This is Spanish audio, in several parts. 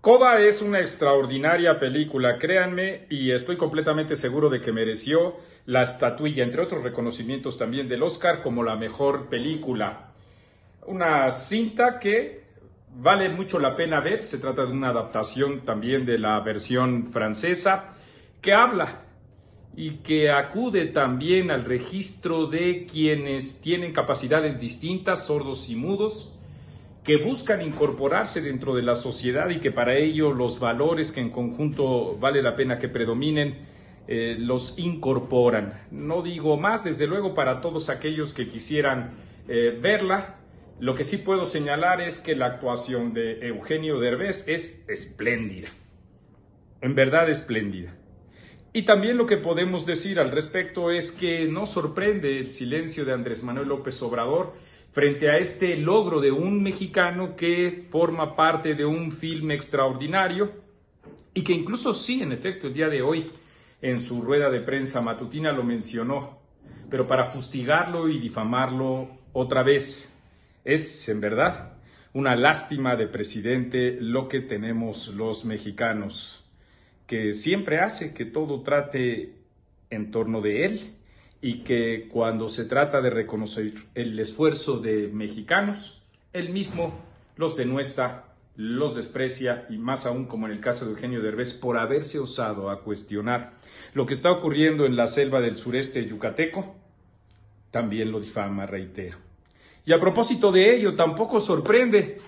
Coda es una extraordinaria película, créanme, y estoy completamente seguro de que mereció la estatuilla, entre otros reconocimientos también del Oscar, como la mejor película. Una cinta que vale mucho la pena ver, se trata de una adaptación también de la versión francesa, que habla y que acude también al registro de quienes tienen capacidades distintas, sordos y mudos, que buscan incorporarse dentro de la sociedad y que para ello los valores que en conjunto vale la pena que predominen, los incorporan. No digo más, desde luego, para todos aquellos que quisieran verla. Lo que sí puedo señalar es que la actuación de Eugenio Derbez es espléndida, en verdad espléndida. Y también lo que podemos decir al respecto es que no sorprende el silencio de Andrés Manuel López Obrador frente a este logro de un mexicano que forma parte de un filme extraordinario y que incluso sí, en efecto, el día de hoy en su rueda de prensa matutina lo mencionó, pero para fustigarlo y difamarlo otra vez. Es, en verdad, una lástima de presidente lo que tenemos los mexicanos, que siempre hace que todo trate en torno de él, y que cuando se trata de reconocer el esfuerzo de mexicanos, él mismo los denuestra, los desprecia, y más aún como en el caso de Eugenio Derbez, por haberse osado a cuestionar lo que está ocurriendo en la selva del sureste yucateco, también lo difama, reitero. Y a propósito de ello, tampoco sorprende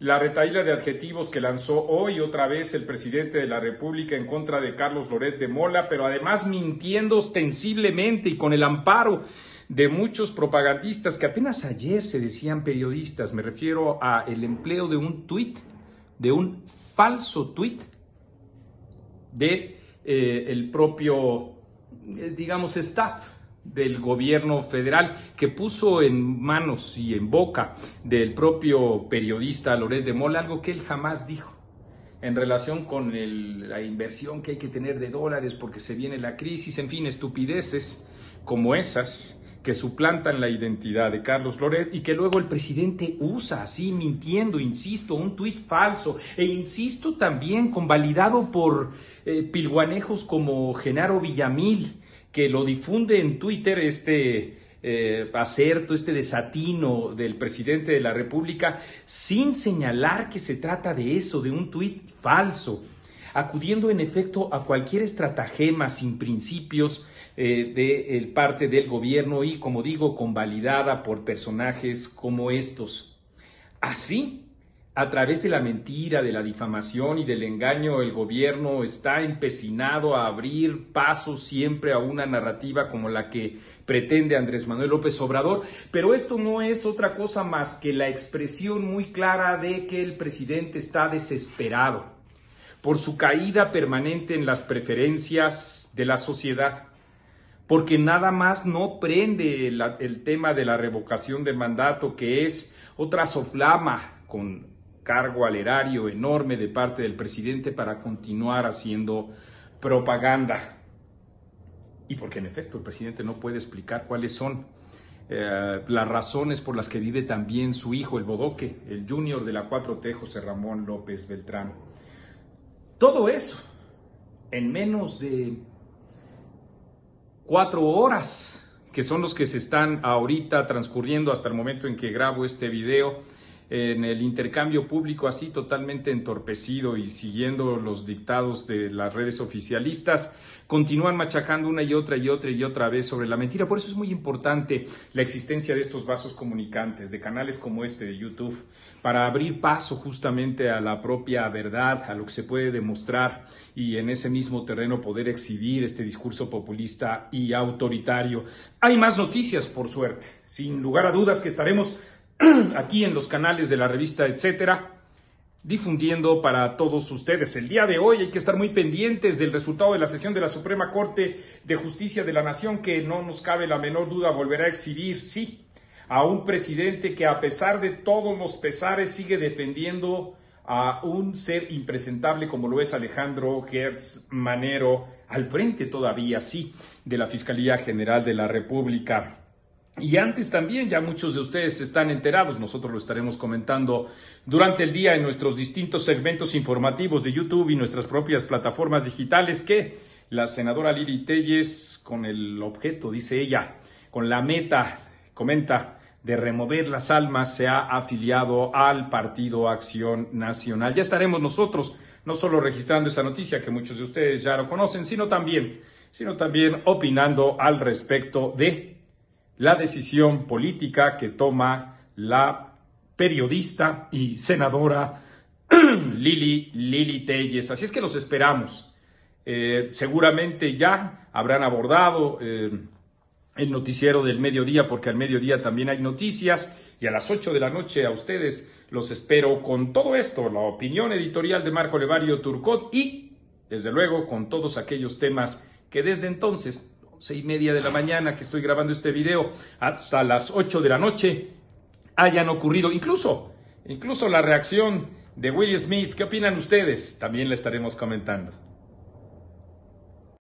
la retahíla de adjetivos que lanzó hoy otra vez el presidente de la República en contra de Carlos Loret de Mola, pero además mintiendo ostensiblemente y con el amparo de muchos propagandistas que apenas ayer se decían periodistas. Me refiero a el empleo de un tuit, de un falso tuit de el propio, digamos, staff del gobierno federal, que puso en manos y en boca del propio periodista Loret de Mola algo que él jamás dijo en relación con la inversión que hay que tener de dólares porque se viene la crisis, en fin, estupideces como esas que suplantan la identidad de Carlos Loret y que luego el presidente usa así, mintiendo, insisto, un tuit falso, e insisto también convalidado por pilguanejos como Genaro Villamil, que lo difunde en Twitter, este acerto, este desatino del presidente de la República, sin señalar que se trata de eso, de un tuit falso, acudiendo en efecto a cualquier estratagema sin principios de parte del gobierno y, como digo, convalidada por personajes como estos. Así, a través de la mentira, de la difamación y del engaño, el gobierno está empecinado a abrir paso siempre a una narrativa como la que pretende Andrés Manuel López Obrador, pero esto no es otra cosa más que la expresión muy clara de que el presidente está desesperado por su caída permanente en las preferencias de la sociedad, porque nada más no prende el tema de la revocación del mandato, que es otra soflama con cargo al erario enorme de parte del presidente para continuar haciendo propaganda. Y porque en efecto el presidente no puede explicar cuáles son las razones por las que vive también su hijo, el bodoque, el junior de la 4T, José Ramón López Beltrán. Todo eso en menos de 4 horas, que son los que se están ahorita transcurriendo hasta el momento en que grabo este video, en el intercambio público así totalmente entorpecido y siguiendo los dictados de las redes oficialistas, continúan machacando una y otra vez sobre la mentira. Por eso es muy importante la existencia de estos vasos comunicantes, de canales como este de YouTube, para abrir paso justamente a la propia verdad, a lo que se puede demostrar, y en ese mismo terreno poder exhibir este discurso populista y autoritario. Hay más noticias, por suerte, sin lugar a dudas, que estaremos aquí en los canales de la revista Etcétera difundiendo para todos ustedes. El día de hoy hay que estar muy pendientes del resultado de la sesión de la Suprema Corte de Justicia de la Nación, que no nos cabe la menor duda volverá a exhibir, sí, a un presidente que a pesar de todos los pesares sigue defendiendo a un ser impresentable como lo es Alejandro Gertz Manero, al frente todavía, sí, de la Fiscalía General de la República. Y antes también, ya muchos de ustedes están enterados, nosotros lo estaremos comentando durante el día en nuestros distintos segmentos informativos de YouTube y nuestras propias plataformas digitales, que la senadora Lilly Téllez, con el objeto, dice ella, con la meta, comenta, de remover las almas, se ha afiliado al Partido Acción Nacional. Ya estaremos nosotros no solo registrando esa noticia, que muchos de ustedes ya lo conocen, sino también opinando al respecto de la decisión política que toma la periodista y senadora Lilly Téllez. Así es que los esperamos. Seguramente ya habrán abordado el noticiero del mediodía, porque al mediodía también hay noticias, y a las 8 de la noche a ustedes los espero con todo esto, la opinión editorial de Marco Levario Turcott y, desde luego, con todos aquellos temas que desde entonces, 6:30 de la mañana que estoy grabando este video, hasta las 8 de la noche hayan ocurrido. Incluso la reacción de Will Smith, ¿qué opinan ustedes? También la estaremos comentando.